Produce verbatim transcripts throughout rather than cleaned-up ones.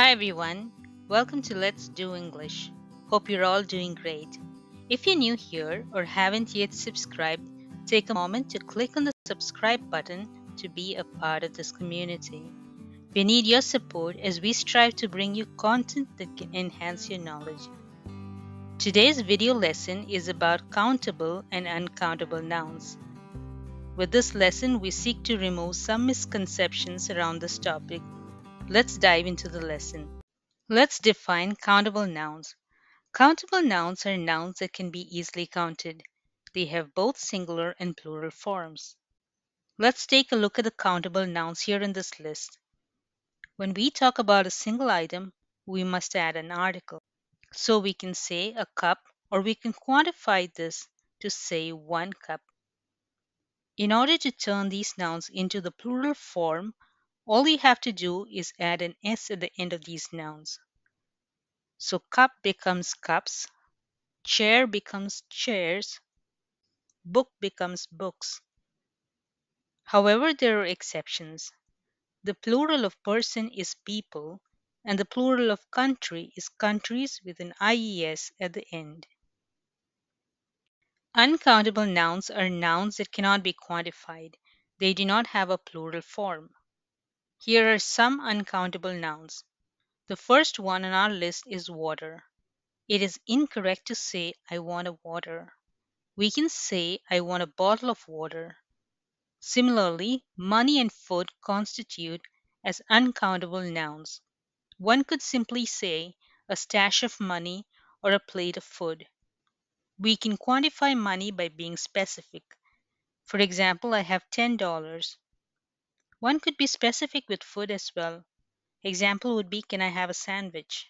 Hi everyone, welcome to Let's Do English. Hope you're all doing great. If you're new here or haven't yet subscribed, take a moment to click on the subscribe button to be a part of this community. We need your support as we strive to bring you content that can enhance your knowledge. Today's video lesson is about countable and uncountable nouns. With this lesson, we seek to remove some misconceptions around this topic. Let's dive into the lesson. Let's define countable nouns. Countable nouns are nouns that can be easily counted. They have both singular and plural forms. Let's take a look at the countable nouns here in this list. When we talk about a single item, we must add an article. So we can say a cup, or we can quantify this to say one cup. In order to turn these nouns into the plural form, all you have to do is add an S at the end of these nouns. So cup becomes cups, chair becomes chairs, book becomes books. However, there are exceptions. The plural of person is people, and the plural of country is countries with an I E S at the end. Uncountable nouns are nouns that cannot be quantified. They do not have a plural form. Here are some uncountable nouns. The first one on our list is water. It is incorrect to say, I want a water. We can say, I want a bottle of water. Similarly, money and food constitute as uncountable nouns. One could simply say, a stash of money or a plate of food. We can quantify money by being specific. For example, I have ten dollars. One could be specific with food as well. Example would be, can I have a sandwich?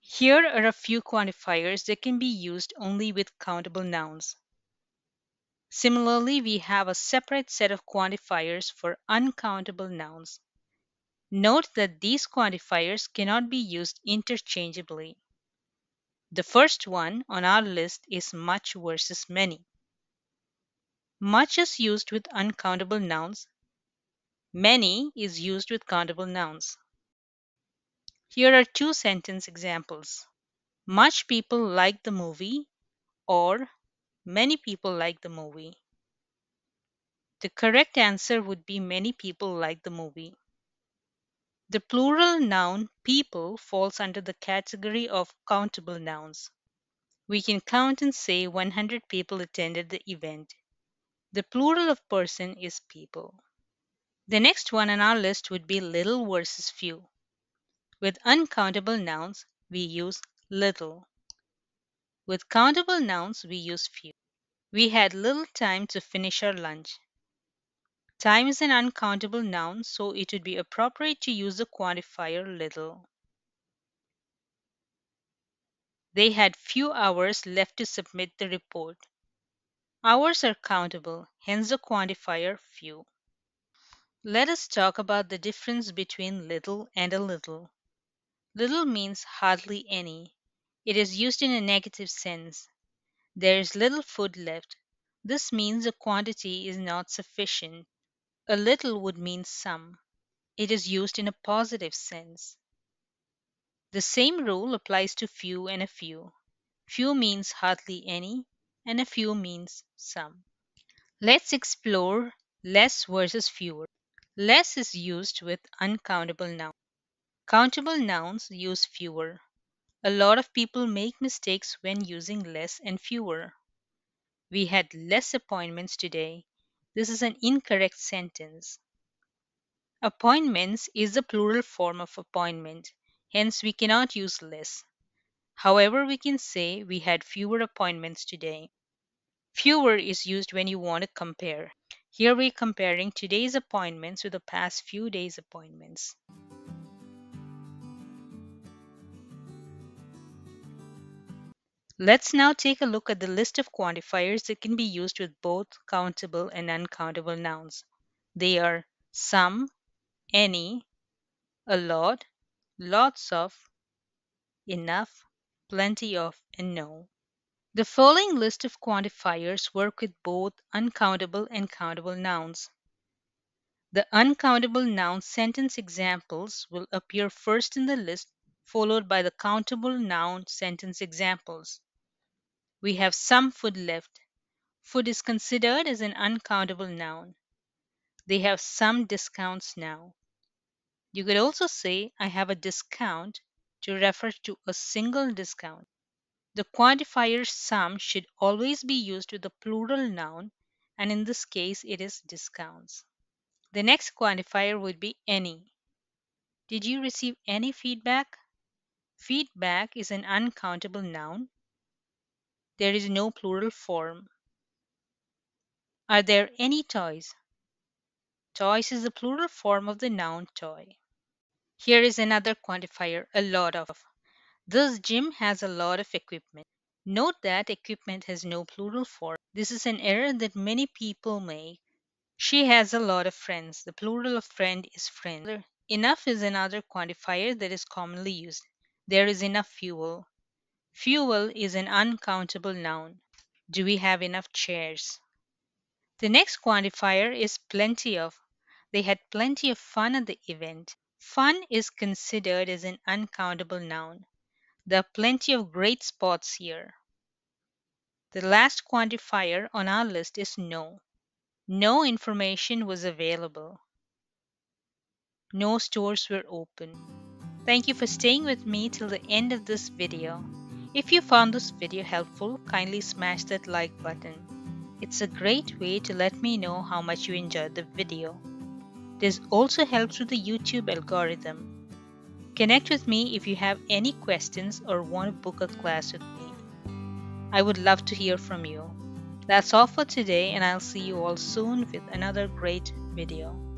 Here are a few quantifiers that can be used only with countable nouns. Similarly, we have a separate set of quantifiers for uncountable nouns. Note that these quantifiers cannot be used interchangeably. The first one on our list is much versus many. Much is used with uncountable nouns. Many is used with countable nouns. Here are two sentence examples. Much people like the movie, or many people like the movie. The correct answer would be many people like the movie. The plural noun people falls under the category of countable nouns. We can count and say one hundred people attended the event. The plural of person is people. The next one on our list would be little versus few. With uncountable nouns, we use little. With countable nouns, we use few. We had little time to finish our lunch. Time is an uncountable noun, so it would be appropriate to use the quantifier little. They had few hours left to submit the report. Hours are countable, hence the quantifier few. Let us talk about the difference between little and a little. Little means hardly any. It is used in a negative sense. There is little food left. This means the quantity is not sufficient. A little would mean some. It is used in a positive sense. The same rule applies to few and a few. Few means hardly any, and a few means some. Let's explore less versus fewer. Less is used with uncountable nouns. Countable nouns use fewer. A lot of people make mistakes when using less and fewer. We had less appointments today. This is an incorrect sentence. Appointments is the plural form of appointment, hence we cannot use less. However, we can say we had fewer appointments today. Fewer is used when you want to compare. Here we're comparing today's appointments with the past few days' appointments. Let's now take a look at the list of quantifiers that can be used with both countable and uncountable nouns. They are some, any, a lot, lots of, enough, plenty of, and no. The following list of quantifiers work with both uncountable and countable nouns. The uncountable noun sentence examples will appear first in the list, followed by the countable noun sentence examples. We have some food left. Food is considered as an uncountable noun. They have some discounts now. You could also say, I have a discount, to refer to a single discount. The quantifier some should always be used with the plural noun, and in this case it is discounts. The next quantifier would be any. Did you receive any feedback? Feedback is an uncountable noun. There is no plural form. Are there any toys? Toys is the plural form of the noun toy. Here is another quantifier, a lot of. This gym has a lot of equipment. Note that equipment has no plural form. This is an error that many people make. She has a lot of friends. The plural of friend is friend. Enough is another quantifier that is commonly used. There is enough fuel. Fuel is an uncountable noun. Do we have enough chairs? The next quantifier is plenty of. They had plenty of fun at the event. Fun is considered as an uncountable noun. There are plenty of great spots here. The last quantifier on our list is no. No information was available. No stores were open. Thank you for staying with me till the end of this video. If you found this video helpful, kindly smash that like button. It's a great way to let me know how much you enjoyed the video. This also helps with the YouTube algorithm. Connect with me if you have any questions or want to book a class with me. I would love to hear from you. That's all for today, and I'll see you all soon with another great video.